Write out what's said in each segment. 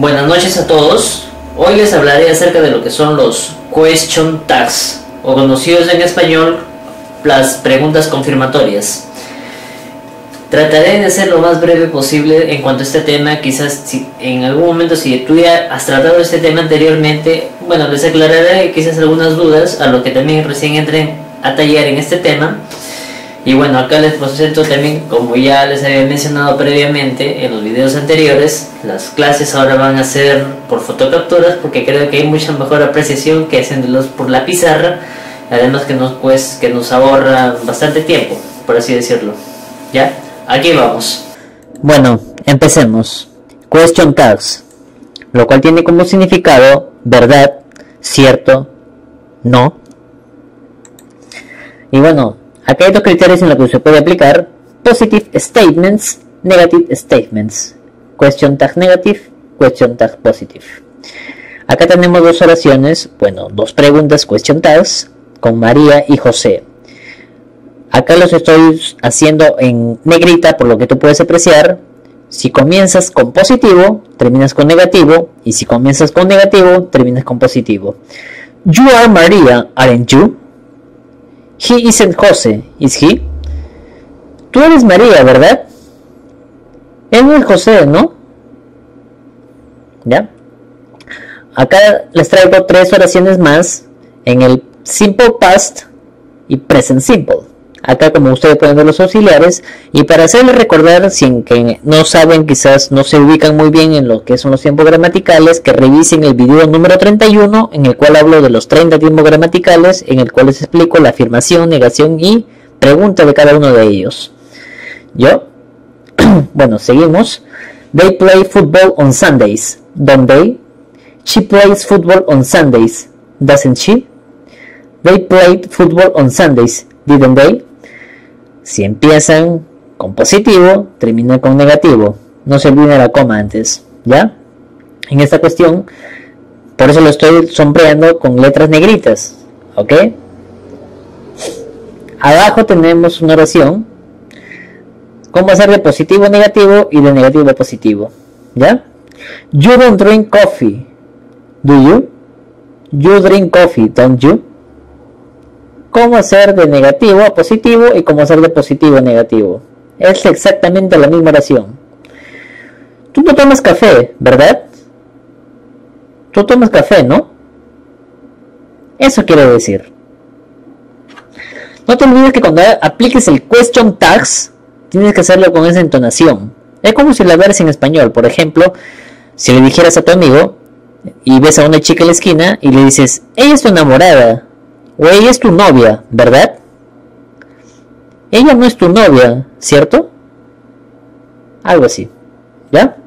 Buenas noches a todos. Hoy les hablaré acerca de lo que son los question tags, o conocidos en español las preguntas confirmatorias. Trataré de ser lo más breve posible en cuanto a este tema. Quizás en algún momento, si tú ya has tratado este tema anteriormente, bueno, les aclararé quizás algunas dudas a lo que también recién entren a tallar en este tema. Y bueno, acá les presento también, como ya les había mencionado previamente en los videos anteriores, las clases ahora van a ser por fotocapturas, porque creo que hay mucha mejor apreciación que haciéndolos por la pizarra, además que nos ahorra bastante tiempo, por así decirlo. ¿Ya? Aquí vamos. Bueno, empecemos. Question tags, lo cual tiene como significado verdad, cierto, no. Y bueno, acá hay dos criterios en los que se puede aplicar: positive statements, negative statements, question tag negative, question tag positive. Acá tenemos dos oraciones, bueno, dos preguntas question tags con María y José. Acá los estoy haciendo en negrita, por lo que tú puedes apreciar. Si comienzas con positivo, terminas con negativo, y si comienzas con negativo, terminas con positivo. You are María, aren't you? He isn't José, is he? Tú eres María, ¿verdad? Él no es José, ¿no? ¿Ya? Acá les traigo tres oraciones más en el simple past y present simple. Acá, como ustedes pueden ver, los auxiliares. Y para hacerles recordar, sin que no saben, quizás no se ubican muy bien en lo que son los tiempos gramaticales, que revisen el video número 31, en el cual hablo de los 30 tiempos gramaticales, en el cual les explico la afirmación, negación y pregunta de cada uno de ellos. Bueno, seguimos. They play football on Sundays, don't they? She plays football on Sundays, doesn't she? They played football on Sundays, didn't they? Si empiezan con positivo, terminan con negativo. No se olviden la coma antes, ¿ya? En esta cuestión, por eso lo estoy sombreando con letras negritas, ¿ok? Abajo tenemos una oración. ¿Cómo hacer de positivo a negativo y de negativo a positivo? ¿Ya? You don't drink coffee, do you? You drink coffee, don't you? Cómo hacer de negativo a positivo y cómo hacer de positivo a negativo. Es exactamente la misma oración. Tú no tomas café, ¿verdad? Tú tomas café, ¿no? Eso quiero decir. No te olvides que cuando apliques el question tags, tienes que hacerlo con esa entonación. Es como si la vieras en español. Por ejemplo, si le dijeras a tu amigo y ves a una chica en la esquina y le dices, ella es tu enamorada, o ella es tu novia, ¿verdad? Ella no es tu novia, ¿cierto? Algo así, ¿ya?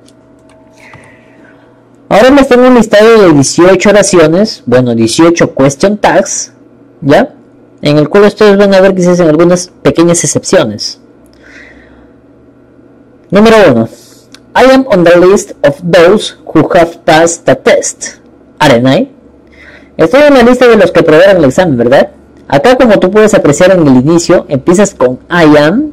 Ahora les tengo un listado de 18 oraciones, bueno, 18 question tags, ¿ya? En el cual ustedes van a ver quizás en algunas pequeñas excepciones. Número 1. I am on the list of those who have passed the test, aren't I? Estoy en la lista de los que aprobaron el examen, ¿verdad? Acá, como tú puedes apreciar en el inicio, empiezas con I am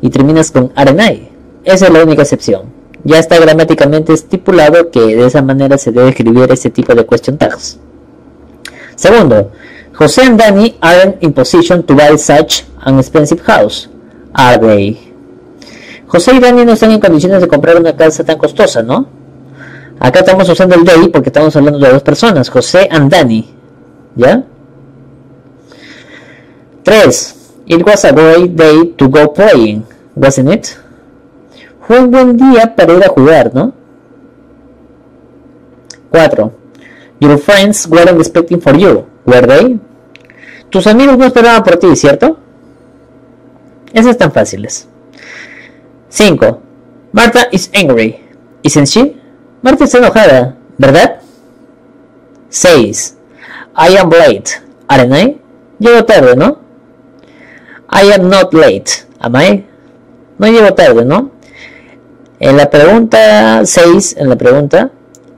y terminas con aren't I. Esa es la única excepción. Ya está gramáticamente estipulado que de esa manera se debe escribir este tipo de question tags. Segundo, José and Danny aren't in position to buy such an expensive house, are they? José y Danny no están en condiciones de comprar una casa tan costosa, ¿no? Acá estamos usando el they porque estamos hablando de dos personas, José and Danny, ¿ya? 3. It was a great day to go playing, wasn't it? Fue un buen día para ir a jugar, ¿no? 4. Your friends weren't expecting for you, were they? Tus amigos no esperaban por ti, ¿cierto? Esas están fáciles. 5. Martha is angry, isn't she? Marta está enojada, ¿verdad? 6. I am late, aren't I? Llego tarde, ¿no? I am not late, am I? No llego tarde, ¿no? En la pregunta 6,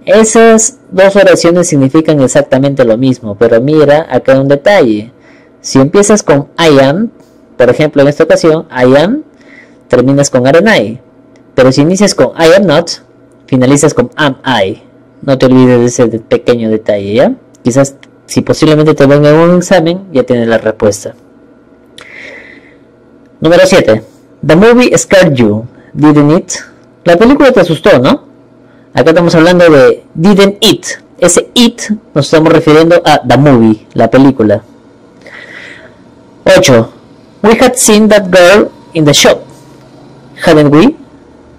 esas dos oraciones significan exactamente lo mismo, pero mira acá un detalle. Si empiezas con I am, por ejemplo en esta ocasión, I am, terminas con aren't I. Pero si inicias con I am not, finalizas con am I. no te olvides de ese pequeño detalle, ¿ya? Quizás si posiblemente te venga un examen, ya tienes la respuesta. Número 7. The movie scared you, didn't it? La película te asustó, ¿no? Acá estamos hablando de didn't it. Ese it nos estamos refiriendo a the movie, la película. 8. We had seen that girl in the shop, hadn't we?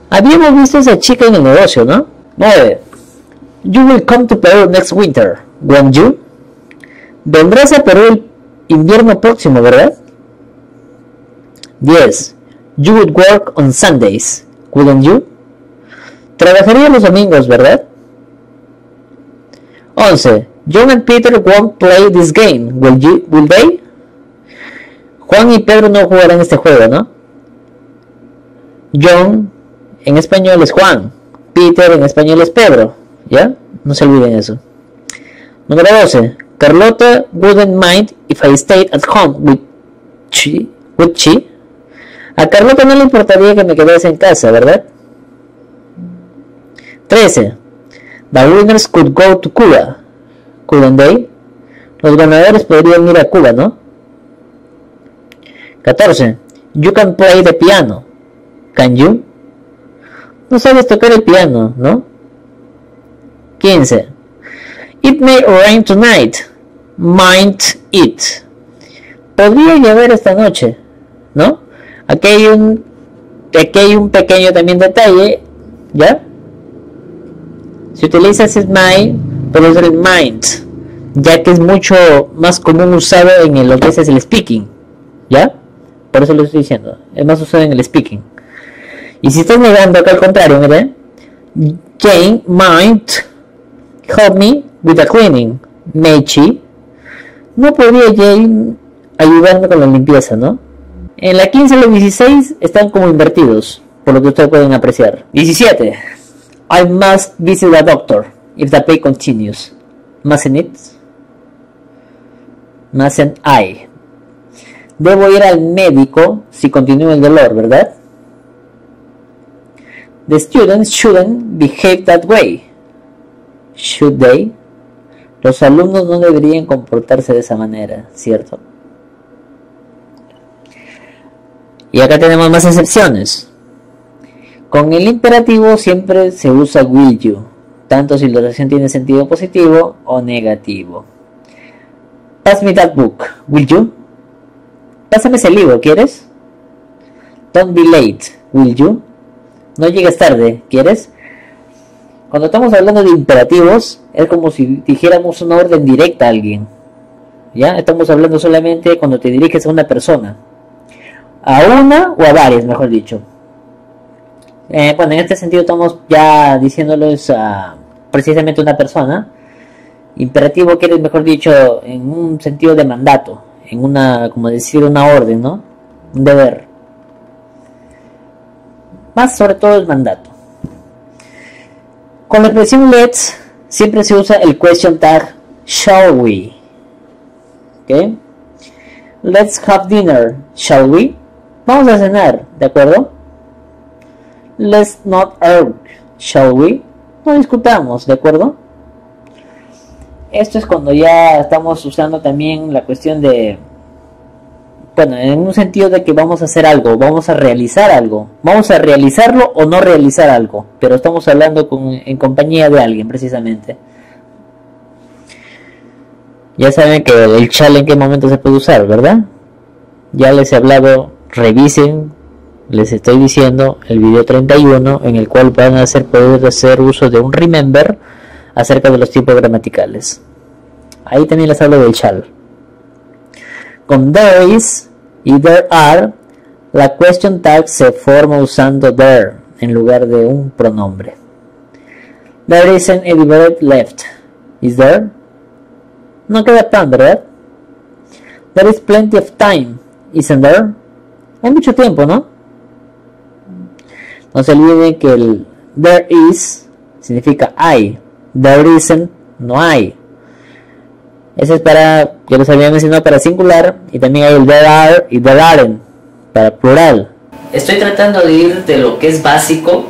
Habíamos visto a esa chica en el negocio, ¿no? 9. You will come to Peru next winter, won't you? Vendrás a Perú el invierno próximo, ¿verdad? 10. You would work on Sundays, wouldn't you? Trabajaría los domingos, ¿verdad? 11. John and Peter won't play this game, will they? Juan y Pedro no jugarán este juego, ¿no? John en español es Juan, Peter en español es Pedro, ¿ya? No se olviden eso. Número 12. Carlota wouldn't mind if I stayed at home with she. A Carlota no le importaría que me quedase en casa, ¿verdad? 13. The winners could go to Cuba, couldn't they? Los ganadores podrían ir a Cuba, ¿no? 14. You can play the piano, can you? No sabes tocar el piano, ¿no? 15. It may rain tonight, mind it. Podría llover esta noche, ¿no? Aquí hay un pequeño también detalle, ¿ya? Si utilizas el mind, puede ser el mind, ya que es mucho más común usado en lo que es el speaking, ¿ya? Por eso lo estoy diciendo, es más usado en el speaking. Y si estás negando acá al contrario, mira, Jane might help me with the cleaning, may she? No podría Jane ayudarme con la limpieza, ¿no? En la 15 y la 16 están como invertidos, por lo que ustedes pueden apreciar. 17. I must visit a doctor if the pay continues, mustn't it? Mustn't I? Debo ir al médico si continúa el dolor, ¿verdad? The students shouldn't behave that way, should they? Los alumnos no deberían comportarse de esa manera, ¿cierto? Y acá tenemos más excepciones. Con el imperativo siempre se usa will you, tanto si la oración tiene sentido positivo o negativo. Pass me that book, will you? Pásame ese libro, ¿quieres? Don't be late, will you? No llegues tarde, ¿quieres? Cuando estamos hablando de imperativos, es como si dijéramos una orden directa a alguien. ¿Ya? Estamos hablando solamente cuando te diriges a una persona. A una o a varias, mejor dicho. Bueno, en este sentido estamos ya diciéndoles a precisamente una persona. Imperativo quiere, mejor dicho, en un sentido de mandato, en una, como decir, una orden, ¿no? Un deber. Más sobre todo el mandato. Con la expresión let's siempre se usa el question tag shall we. ¿Ok? Let's have dinner, shall we? Vamos a cenar, ¿de acuerdo? Let's not argue, shall we? No discutamos, ¿de acuerdo? Esto es cuando ya estamos usando también la cuestión de... Bueno, en un sentido de que vamos a hacer algo, vamos a realizar algo. Vamos a realizarlo o no realizar algo. Pero estamos hablando en compañía de alguien, precisamente. Ya saben que el shall en qué momento se puede usar, ¿verdad? Ya les he hablado, revisen, les estoy diciendo el video 31 en el cual van a poder hacer uso de un remember acerca de los tipos gramaticales. Ahí también les hablo del shall. Con there is y there are, la question tag se forma usando there en lugar de un pronombre. There isn't any bread left, is there? No queda pan, ¿verdad? There is plenty of time, isn't there? Hay mucho tiempo, ¿no? No se olviden que el there is significa hay. There isn't, no hay. Ese es para, ya los había mencionado, para singular. Y también hay el there are y there aren't, para plural. Estoy tratando de ir de lo que es básico,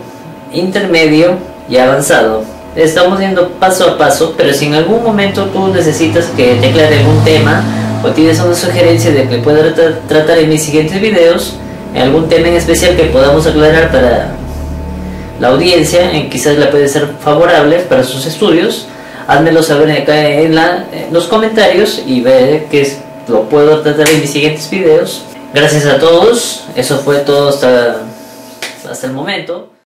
intermedio y avanzado. estamos yendo paso a paso, pero si en algún momento tú necesitas que te aclare algún tema o tienes una sugerencia de que pueda tratar en mis siguientes videos, algún tema en especial que podamos aclarar para la audiencia, quizás la puede ser favorable para sus estudios, házmelo saber acá en los comentarios y veré que lo puedo tratar en mis siguientes videos. Gracias a todos, eso fue todo hasta el momento.